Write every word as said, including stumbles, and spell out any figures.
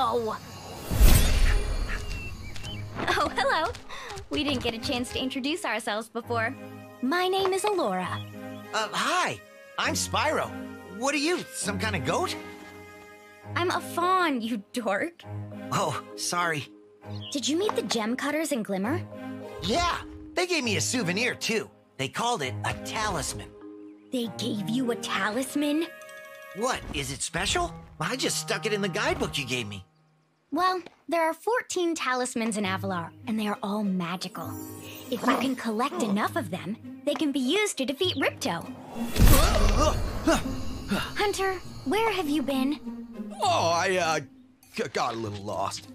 No! Oh, hello. We didn't get a chance to introduce ourselves before. My name is Elora. Uh, hi. I'm Spyro. What are you, some kind of goat? I'm a fawn, you dork. Oh, sorry. Did you meet the gem cutters in Glimmer? Yeah, they gave me a souvenir too. They called it a talisman. They gave you a talisman? What, is it special? I just stuck it in the guidebook you gave me. Well, there are fourteen talismans in Avalar, and they are all magical. If you can collect enough of them, they can be used to defeat Ripto. Hunter, where have you been? Oh, I, uh, got a little lost.